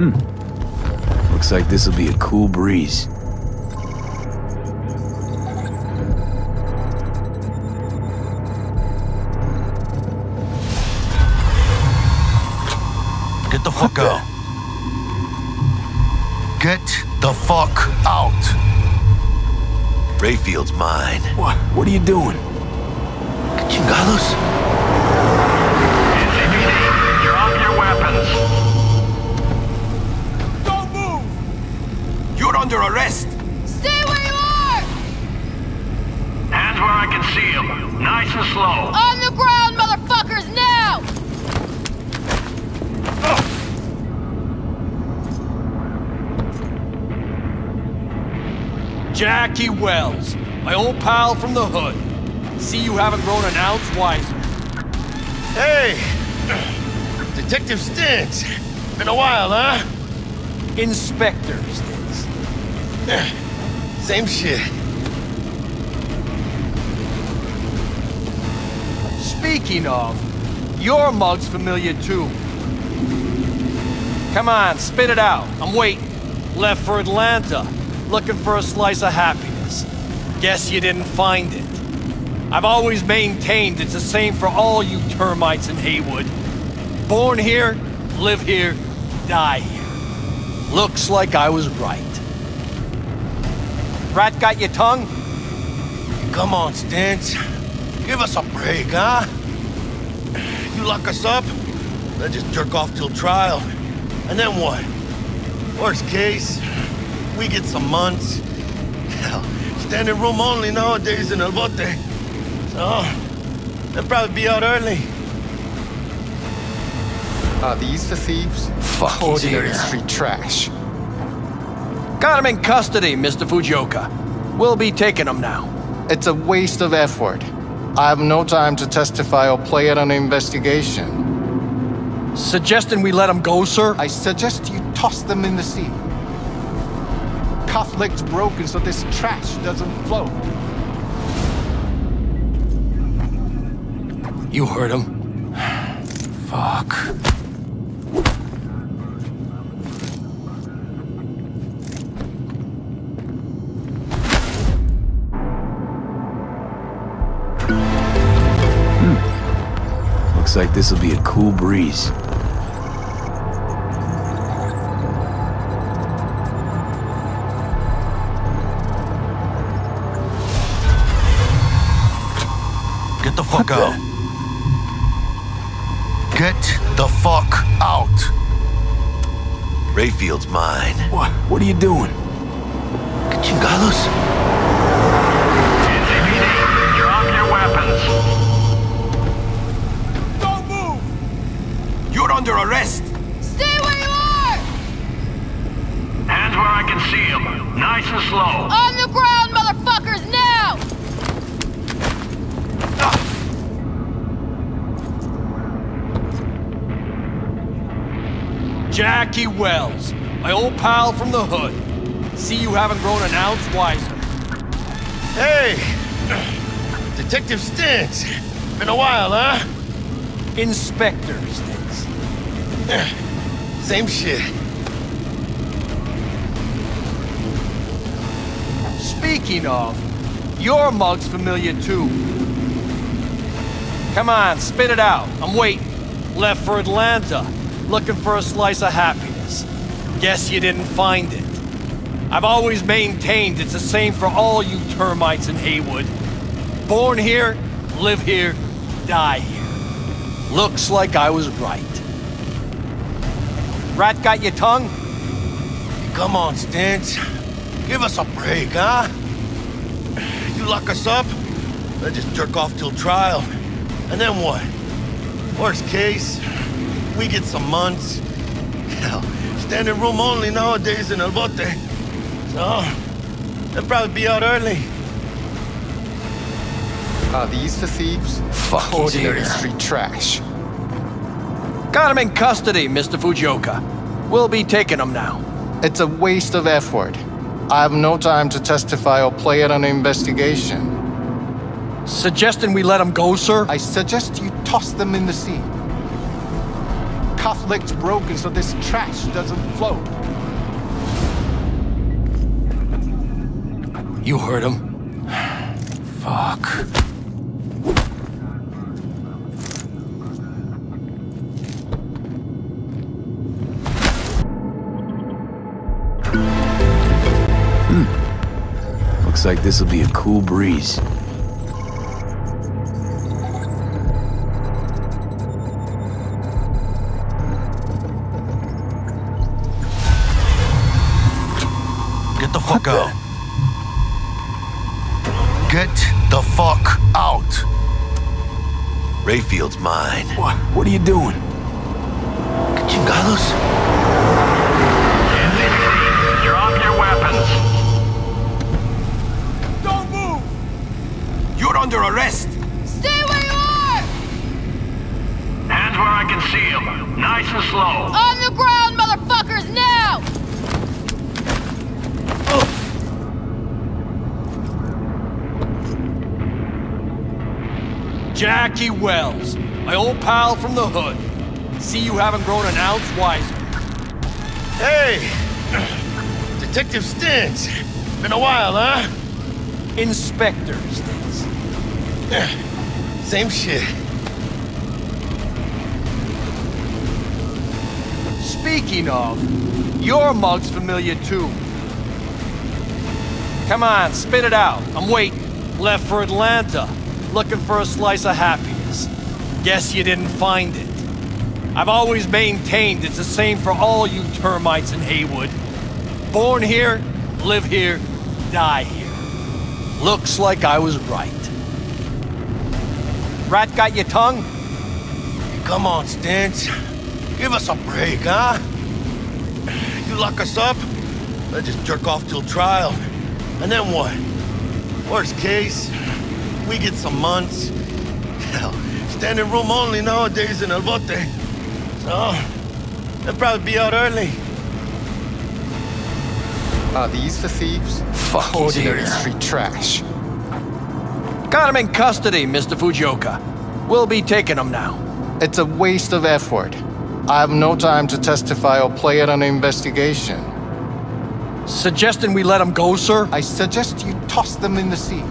Looks like this'll be a cool breeze. Get the fuck out. Get the fuck out. Rayfield's mine. What? What are you doing? Chingados? NCPD, you're off your weapons. Don't move! You're under arrest. Stay where you are! Hands where I can see them. Nice and slow. On the ground, motherfuckers, now! Jackie Welles, my old pal from the hood. See you haven't grown an ounce wiser. Hey! Detective Stintz. Been a while, huh? Inspector Stintz. Same shit. Speaking of, your mug's familiar too. Come on, spit it out. I'm waiting. Left for Atlanta. Looking for a slice of happiness. Guess you didn't find it. I've always maintained it's the same for all you termites in Haywood. Born here, live here, die here. Looks like I was right. Rat got your tongue? Come on, Stintz. Give us a break, huh? You lock us up, then just jerk off till trial. And then what? Worst case, we get some months. Hell, standing room only nowadays in El Bote. So, they'll probably be out early. Are these the thieves? Fuck. Ordinary street trash. Got him in custody, Mr. Fujioka. We'll be taking him now. It's a waste of effort. I have no time to testify or play at an investigation. Suggesting we let him go, sir? I suggest you toss them in the sea. Cufflink's broken so this trash doesn't float. You heard him. Fuck. Looks like this'll be a cool breeze. Get the fuck out. Get the fuck out. Rayfield's mine. What? What are you doing? Chingados? NCPD, you're off your weapons. Don't move! You're under arrest. Stay where you are! Hands where I can see them. Nice and slow. On the ground, motherfuckers, now! Jackie Welles, my old pal from the hood. See you haven't grown an ounce wiser. Hey! Detective Stintz. Been a while, huh? Inspector Stintz. Same shit. Speaking of, your mug's familiar too. Come on, spit it out. I'm waiting. Left for Atlanta. Looking for a slice of happiness. Guess you didn't find it. I've always maintained it's the same for all you termites in Haywood. Born here, live here, die here. Looks like I was right. Rat got your tongue? Come on, Stintz. Give us a break, huh? You lock us up, then just jerk off till trial. And then what? Worst case, we get some months. Hell, standing room only nowadays in El Bote. So, they'll probably be out early. Are these the thieves? Fuck. Ordinary street trash. Got him in custody, Mr. Fujioka. We'll be taking him now. It's a waste of effort. I have no time to testify or play at an investigation. Suggesting we let him go, sir? I suggest you toss them in the sea. cufflink's broken so this trash doesn't float. You heard him. Fuck. Looks like this'll be a cool breeze. Get the fuck out. Get the fuck out. Rayfield's mine. What are you doing? Chingados? NCPD, you're off your weapons. Under arrest! Stay where you are! Hands where I can see them. Nice and slow. On the ground, motherfuckers, now! Ugh. Jackie Welles, my old pal from the hood. See you haven't grown an ounce wiser. Hey! Detective Stintz. Been a while, huh? Inspector Stintz. Same shit. Speaking of, your mug's familiar too. Come on, spit it out. I'm waiting. Left for Atlanta, looking for a slice of happiness. Guess you didn't find it. I've always maintained it's the same for all you termites in Haywood. Born here, live here, die here. Looks like I was right. Rat got your tongue? Come on, Stintz. Give us a break, huh? You lock us up, let's just jerk off till trial. And then what? Worst case, we get some months. Hell, standing room only nowadays in El Bote. So, they'll probably be out early. Are these the thieves? Fuck, ordinary street trash. Got him in custody, Mr. Fujioka. We'll be taking him now. It's a waste of effort. I have no time to testify or play at an investigation. Suggesting we let him go, sir? I suggest you toss them in the sea.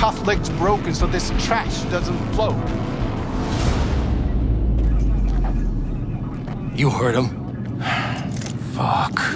Cufflink's broken so this trash doesn't float. You heard him. Fuck.